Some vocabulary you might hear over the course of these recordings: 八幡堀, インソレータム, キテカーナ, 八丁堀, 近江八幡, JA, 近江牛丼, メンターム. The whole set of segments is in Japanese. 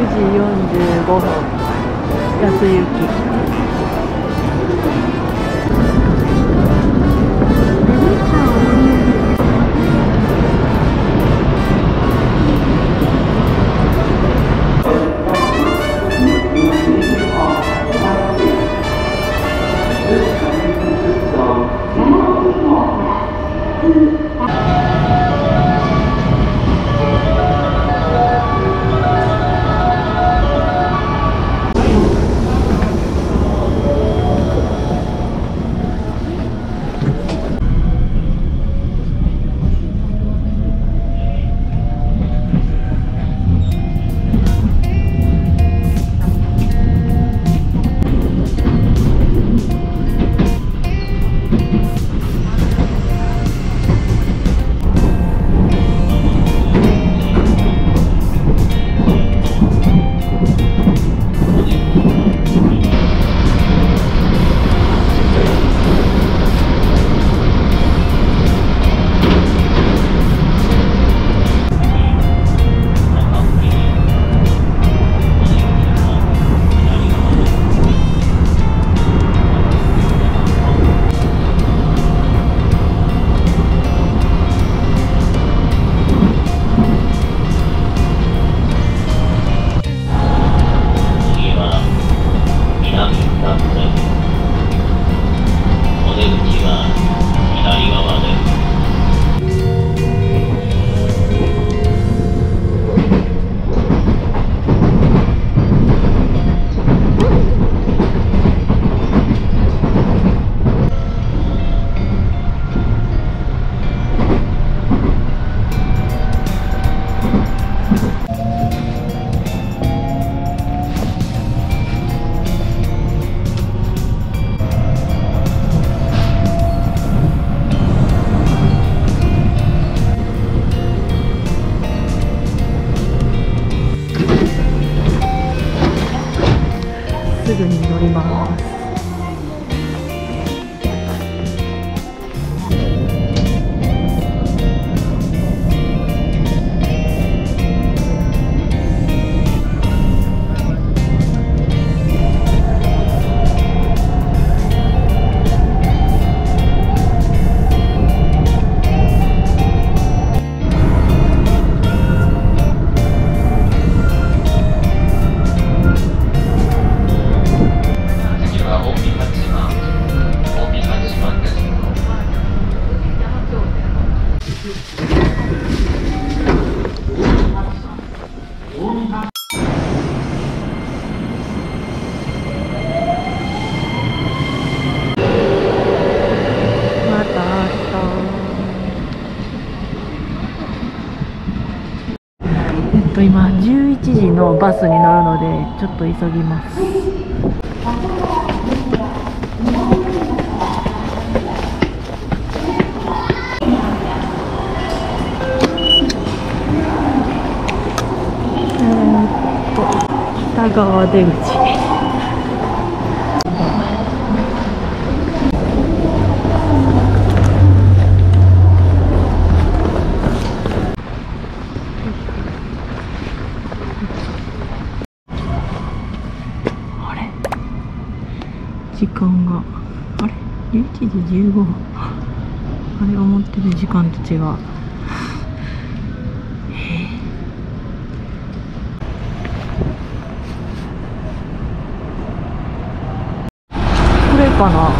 9時45分安行き。今11時のバスに乗るのでちょっと急ぎます。北側出口。時間があれ11時15分あれ思ってる時間と違う。これかな。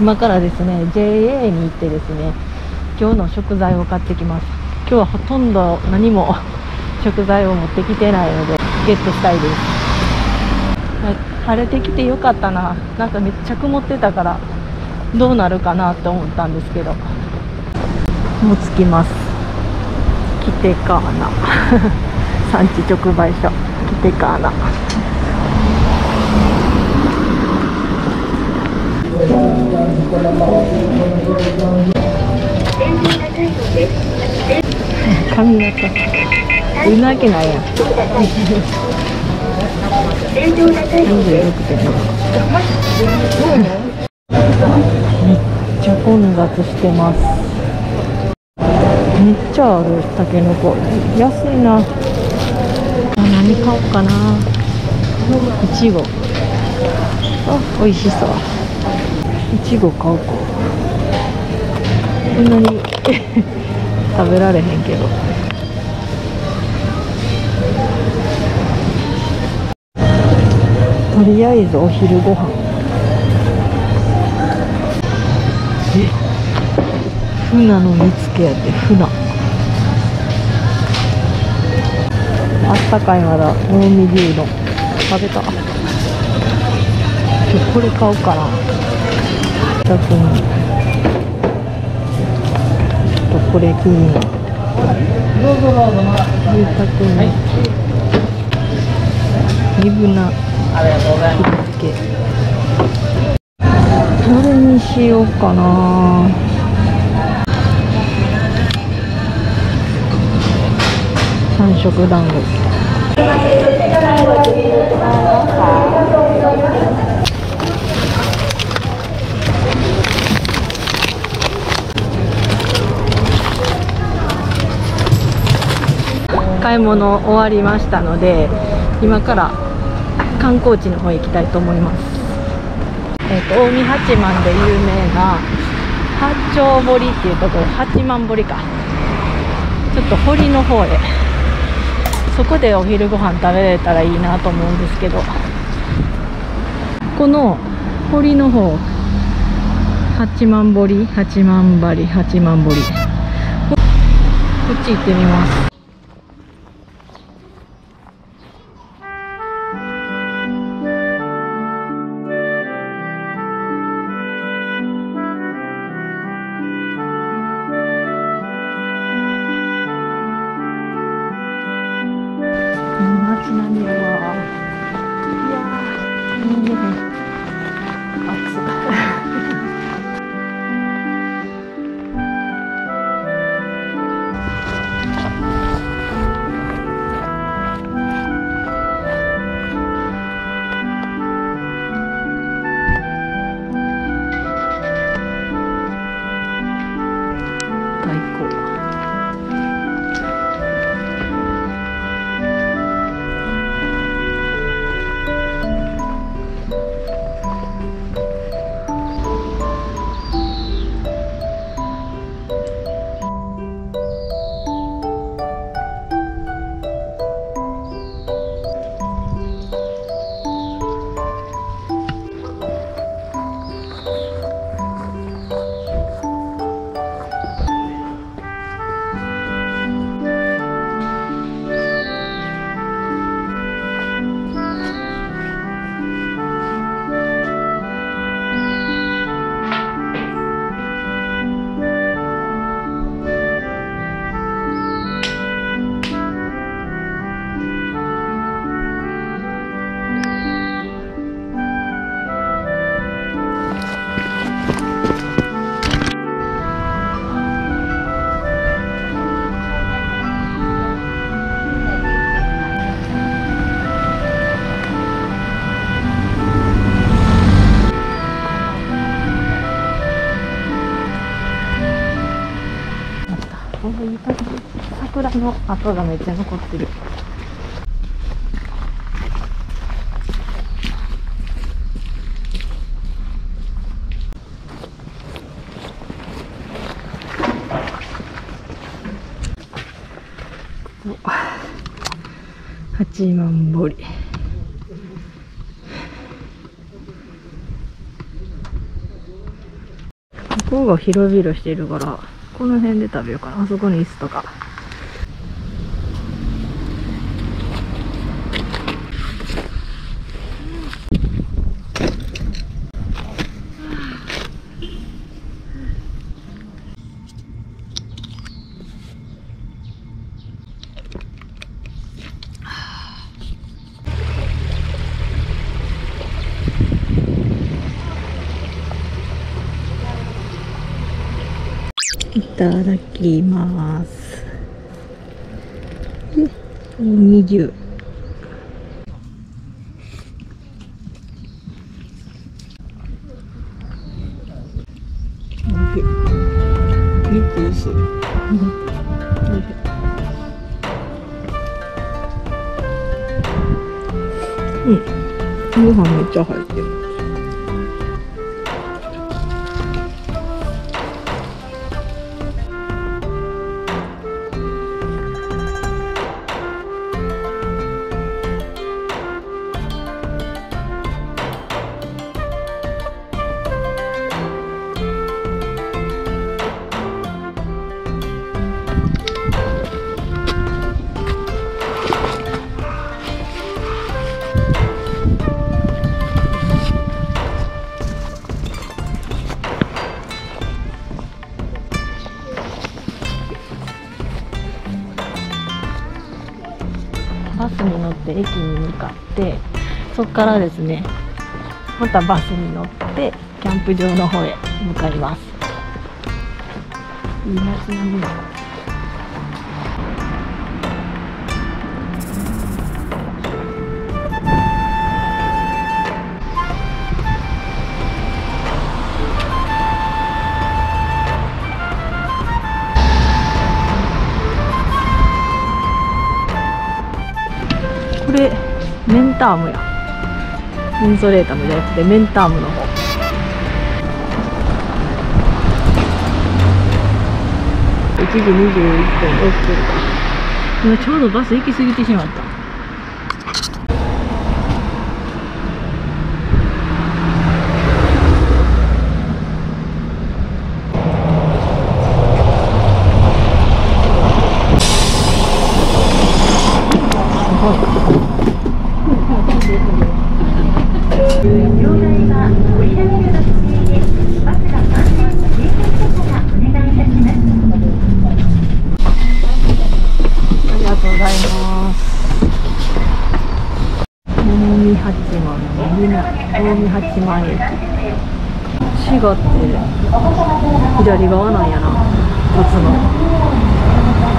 今からですね、JA に行ってですね、今日の食材を買ってきます。今日はほとんど何も食材を持ってきてないのでゲットしたいです。晴れてきてよかったな。なんかめっちゃ曇ってたからどうなるかなって思ったんですけど、もう着きます。キテカーナ産地直売所キテカーナ。髪型うなけないやん。めっちゃ混雑してます。めっちゃある。タケノコ安いな。何買おうかな。いちご、あ、美味しそう。いちご買おうか。そんなに食べられへんけど。とりあえずお昼ご飯。フナの煮付けやって。フナあったかい。まだ近江牛丼食べた。これ買おうかな。2つにこれ気になる。ニブナ切り付け。どれにしようかな。三色団子。買い物終わりましたので、今から観光地の方へ行きたいと思います。近江八幡で有名な八丁堀っていうところ、八幡堀か、ちょっと堀の方へ、そこでお昼ご飯食べれたらいいなと思うんですけど、この堀の方、八幡堀、八幡堀、八幡堀、こっち行ってみます。桜の跡がめっちゃ残ってる。八幡堀。ここが広々してるから、この辺で食べようかな。あそこに椅子とか。ただきます。20。ご飯めっちゃ入ってる。バスに乗って駅に向かって、そこからですね、またバスに乗ってキャンプ場の方へ向かいます。いい夏なのに。これメンタームやインソレータムじゃなくてメンタームの方。1時21分。今ちょうどバス行き過ぎてしまった。8万円。滋賀って左側なんやな、こっちの。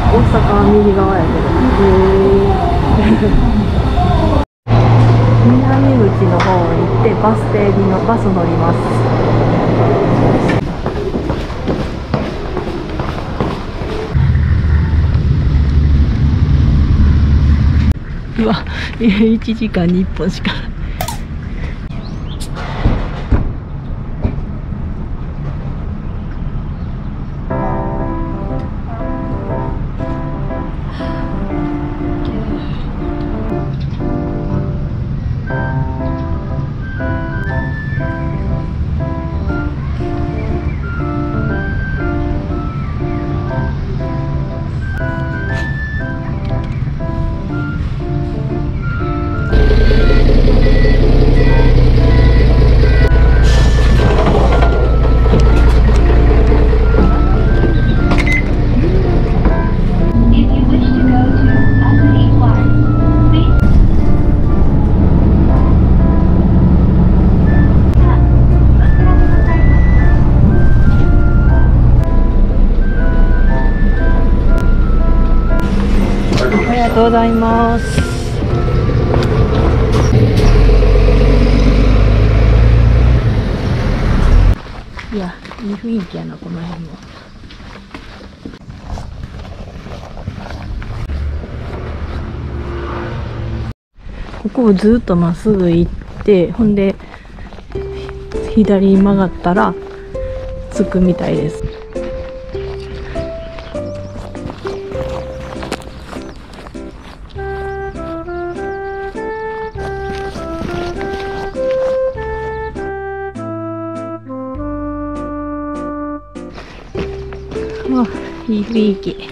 大阪は右側やけど。南口の方に行ってバス停にのバス乗ります。うわ、1時間に1本しか。ありがとうございます。いや、いい雰囲気やな、この辺も。ここをずっとまっすぐ行って、ほんで左に曲がったら着くみたいです。いい雰囲気。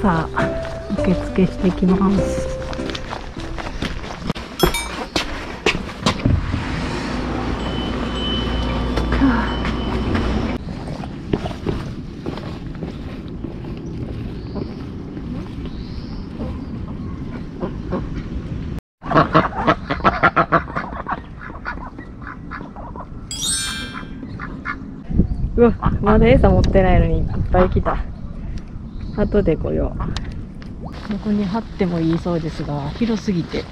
さあ、受付してきます。うわ、まだ餌持ってないのにいっぱい来た。後で来よう。ここに張ってもいいそうですが、広すぎて。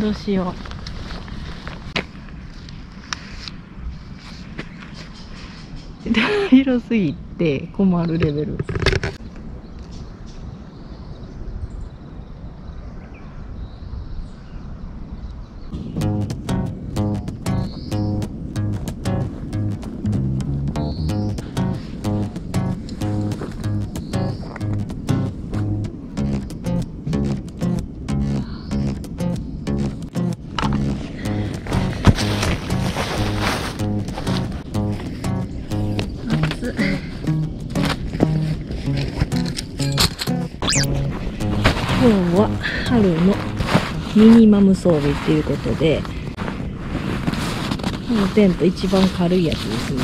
どうしよう。広すぎて困るレベル。今日は春のミニマム装備っていうことで、このテント一番軽いやつですね。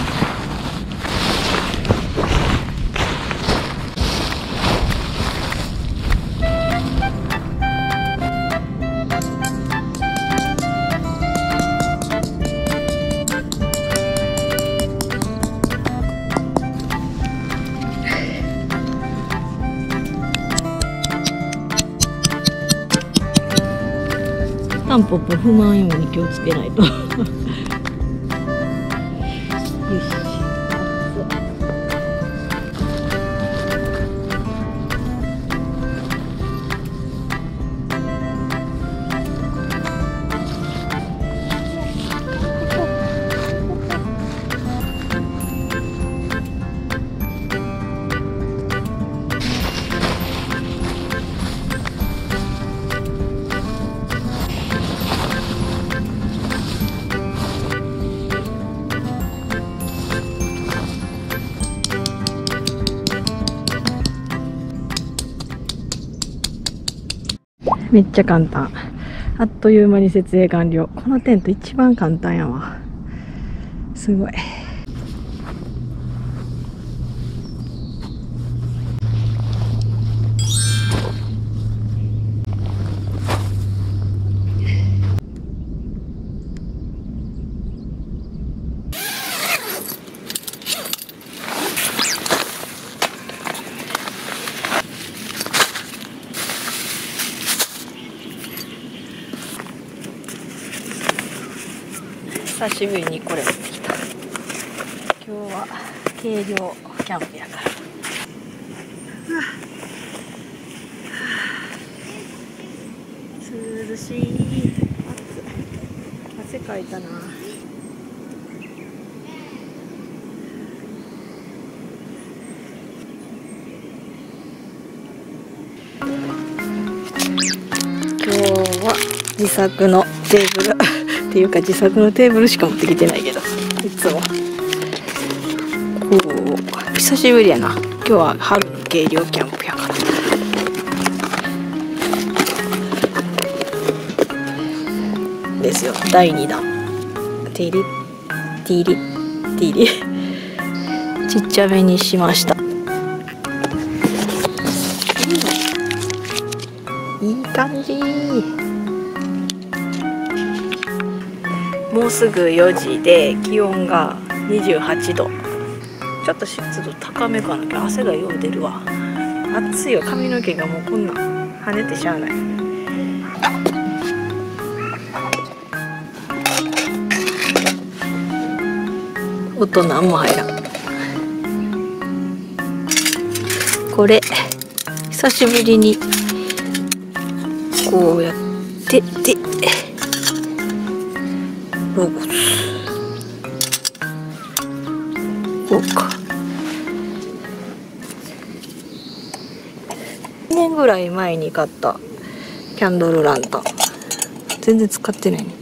タンポポ踏まんように気をつけないと。よし、めっちゃ簡単。あっという間に設営完了。このテント一番簡単やわ。すごい。久しぶりにこれ持ってきた。今日は軽量キャンプやから。涼しい。汗かいたな。今日は自作のテーブル。っていうか自作のテーブルしか持ってきてないけど、いつも久しぶりやな。今日は春の軽量キャンプやから。ですよ、第2弾。ティリティリティリちっちゃめにしました。いい感じ。もうすぐ4時で気温が28度。ちょっと湿度高めかなきゃ汗がよう出るわ。暑いよ、髪の毛がもうこんな跳ねてしゃあない。音なんも入らん。これ久しぶりにこうやってで。こうか。2年ぐらい前に買ったキャンドルランタン全然使ってないね。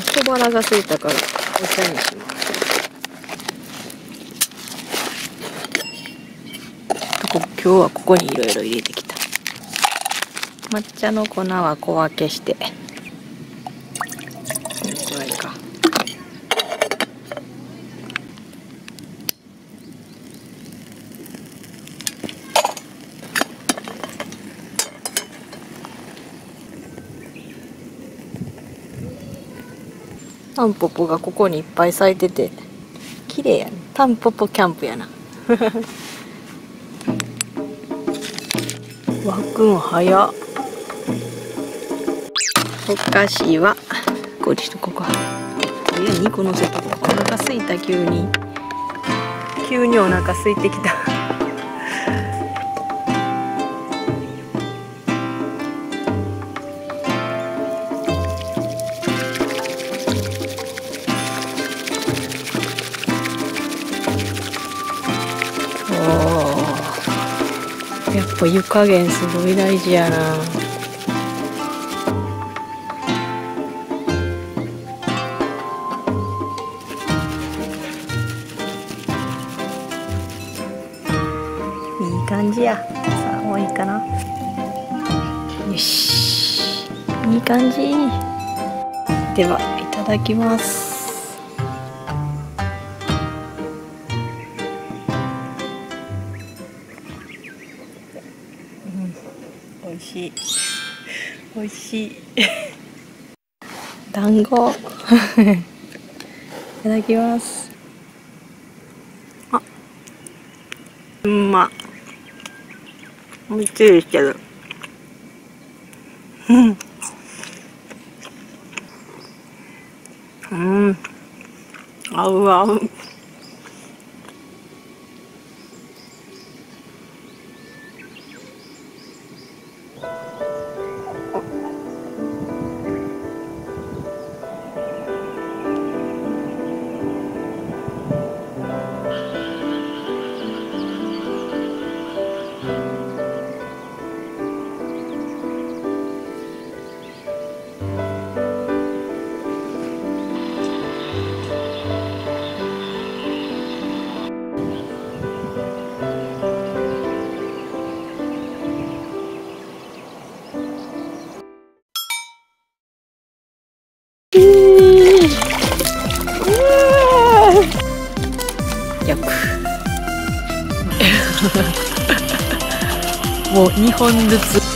小腹が空いたからお茶にします。今日はここにいろいろ入れてきた。抹茶の粉は小分けして、これぐらいか。タンポポがここにいっぱい咲いてて綺麗やね。タンポポキャンプやな。わっくん早っ。お菓子はこっちとここ。2個乗せとこう。お腹すいた急に。急にお腹すいてきた。やっぱ湯加減すごい大事やな。いい感じや。さあもういいかな。よし、いい感じ。ではいただきます。おいしい、おいしい。団子。いただきます。あ、うん、ま。美味しいですけど。うん。合う合う。もう2本ずつ。